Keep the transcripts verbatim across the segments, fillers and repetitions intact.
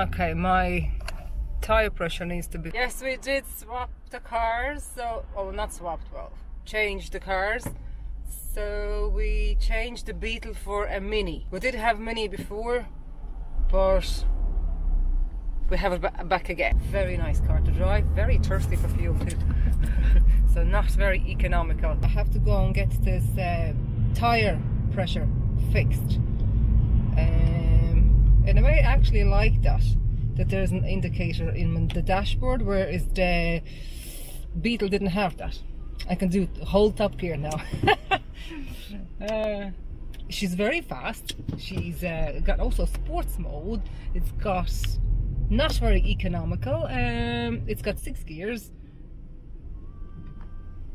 Okay, my tire pressure needs to be... Yes, we did swap the cars, so... Oh, not swapped, well, changed the cars. So we changed the Beetle for a Mini. We did have Mini before, but we have it back again. Very nice car to drive, very thirsty for fuel too. So not very economical. I have to go and get this uh, tire pressure fixed. Um, and I may actually like that. That there's an indicator in the dashboard, whereas the Beetle didn't have that. I can do whole Top Gear now. uh, she's very fast. She's uh, got also sports mode. It's got not very economical. Um, it's got six gears.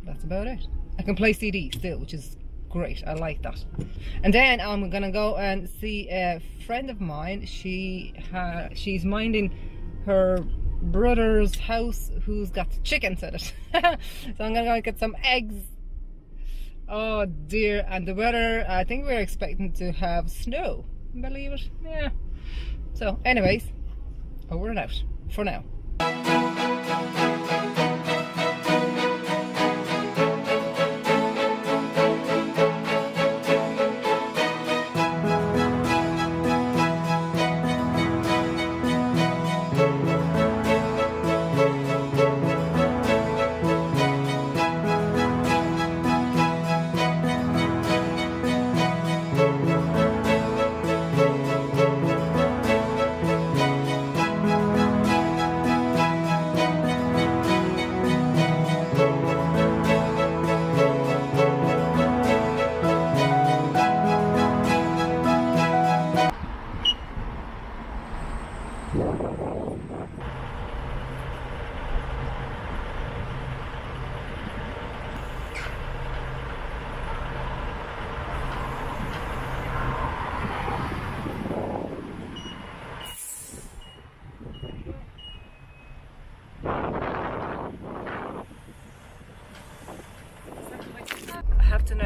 That's about it. I can play C Ds still, which is great. I like that. And then I'm gonna go and see a friend of mine. She ha she's minding her brother's house who's got chickens in it. So I'm gonna go and get some eggs. Oh dear. And the weather, I think we're expecting to have snow, believe it. Yeah. So anyways, over and out for now.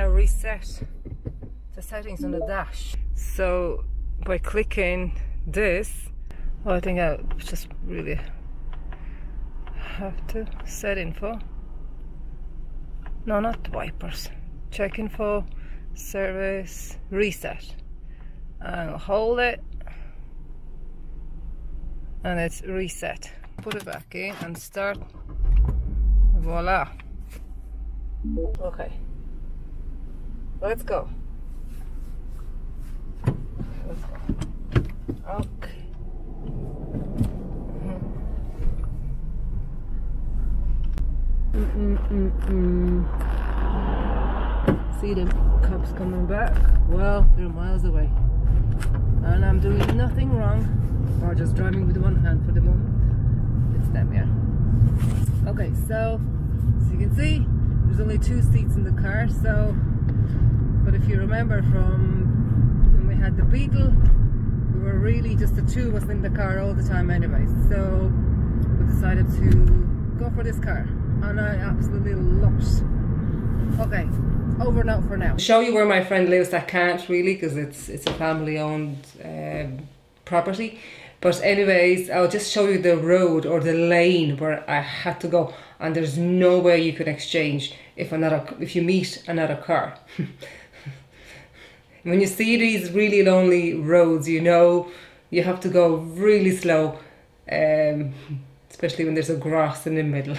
Reset the settings on the dash, so by clicking this, well, I think I just really have to set info. No, not wipers. Check info, service, reset, and hold it, and it's reset. Put it back in and start. Voila. Okay. Let's go. Let's go. Okay. Mm-mm, mm-mm. See the cops coming back? Well, they're miles away. And I'm doing nothing wrong, or just driving with one hand for the moment. So as you can see, there's only two seats in the car. So, but if you remember from when we had the Beetle, we were really just the two of us in the car all the time anyway. So we decided to go for this car, and I absolutely loved it. Okay, over and out for now. I'll show you where my friend lives. I can't really because it's it's a family-owned uh, property. But anyways, I'll just show you the road or the lane where I had to go, and there's no way you can exchange if another if you meet another car. When you see these really lonely roads, you know you have to go really slow, um, especially when there's a grass in the middle.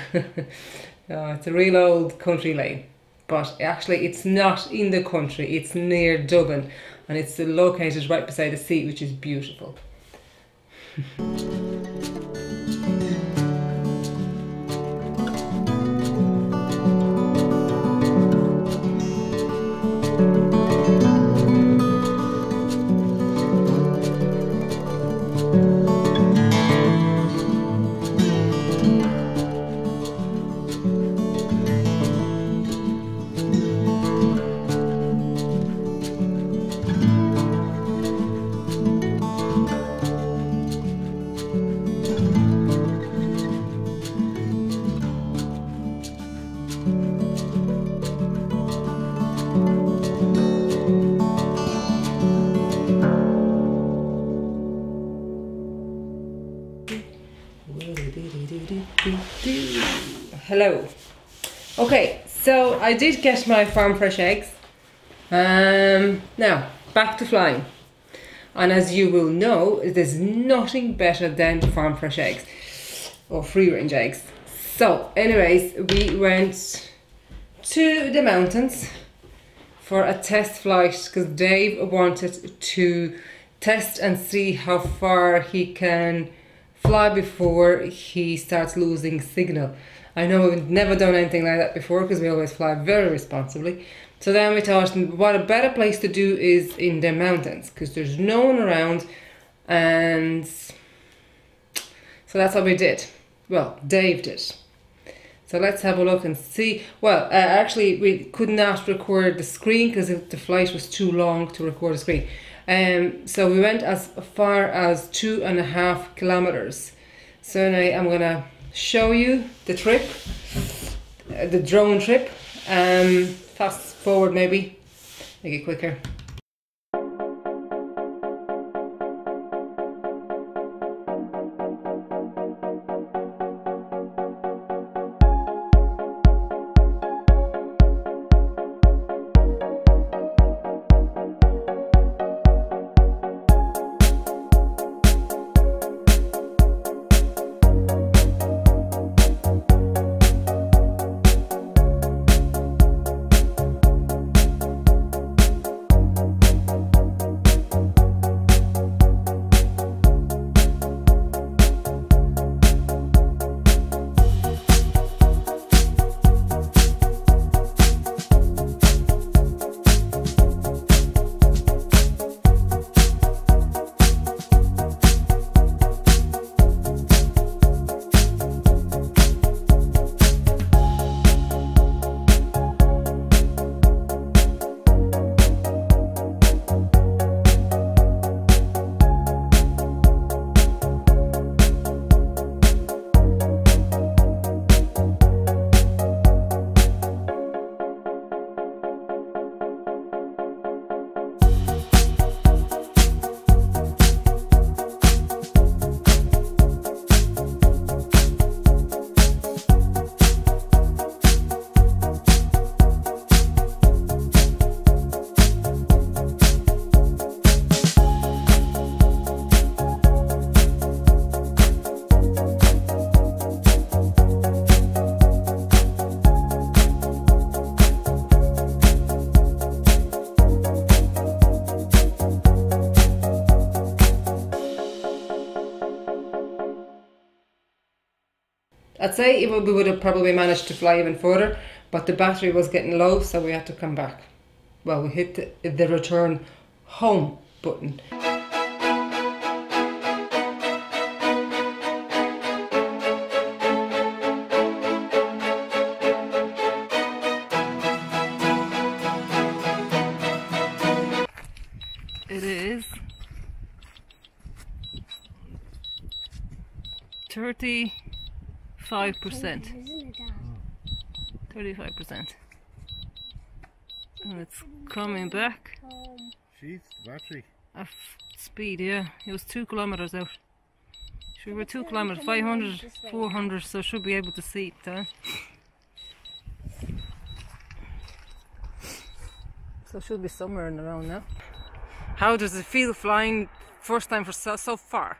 Oh, it's a real old country lane, but actually it's not in the country, it's near Dublin, and it's located right beside the sea, which is beautiful. Hello. Okay, so I did get my farm fresh eggs. Um, now, back to flying. And as you will know, there's nothing better than farm fresh eggs or free range eggs. So anyways, we went to the mountains for a test flight because Dave wanted to test and see how far he can fly before he starts losing signal. I know we've never done anything like that before because we always fly very responsibly. So then we thought, what a better place to do is in the mountains because there's no one around, and so that's what we did. Well, Dave did. So let's have a look and see. Well, uh, actually we could not record the screen because the flight was too long to record the screen. Um, so we went as far as two and a half kilometers. So now I'm gonna show you the trip, uh, the drone trip. Um, fast forward, maybe make it quicker. I'd say it would, we would have probably managed to fly even further, but the battery was getting low, so we had to come back. Well, we hit the, the return home button. thirty-five percent. thirty-five percent. And it's coming back. Jeez, the battery. At speed, yeah. It was two kilometers out. So we were two kilometers, five hundred, four hundred, so should be able to see it then. So it should be somewhere in around now. How does it feel flying first time for so, so far?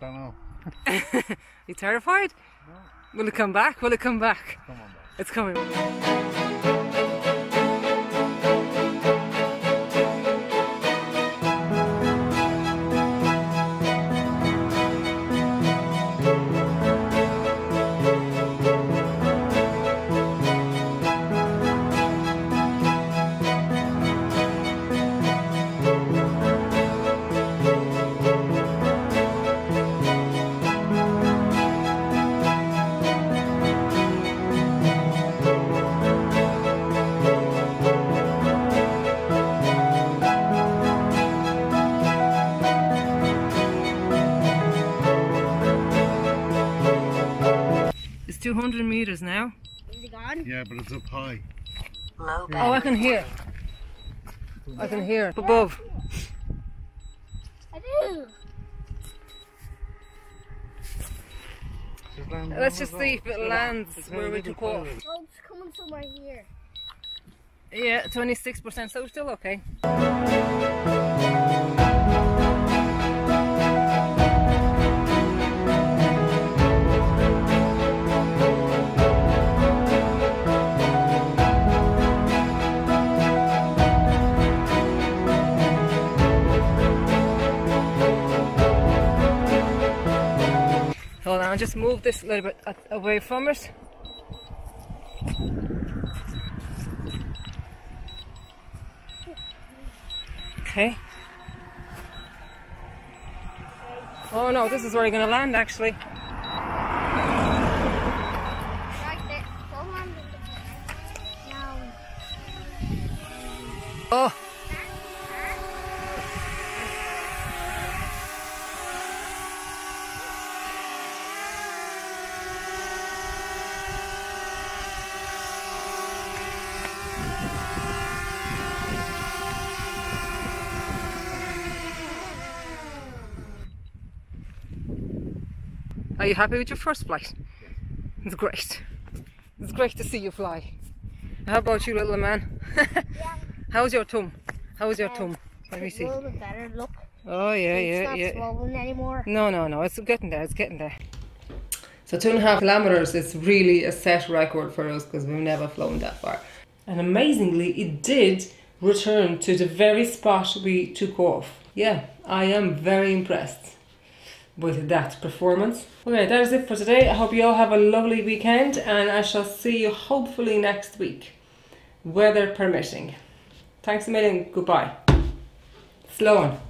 Don't know. Are you terrified? No. Will it come back? Will it come back? Come on back. It's coming back. two hundred meters now. Is it gone? Yeah, but it's up high. Low yeah. Oh, I can hear. I can hear it above. I do. Let's just see if it lands where we took off. Oh, it's coming somewhere here. Yeah, twenty-six percent, so still okay. I'll just move this a little bit away from it. Okay. Oh no, this is where you're going to land actually. Oh. Are you happy with your first flight? Yes. It's great. It's great to see you fly. How about you, little man? Yeah. How's your tum? How's your um, tum? Let me see. A little bit better, look. Oh yeah, it's yeah, not yeah. swollen anymore. No, no, no. It's getting there. It's getting there. So two and a half kilometers is really a set record for us because we've never flown that far. And amazingly, it did return to the very spot we took off. Yeah, I am very impressed with that performance. Okay, that is it for today. I hope you all have a lovely weekend and I shall see you hopefully next week, weather permitting. Thanks a million, goodbye. Sloan.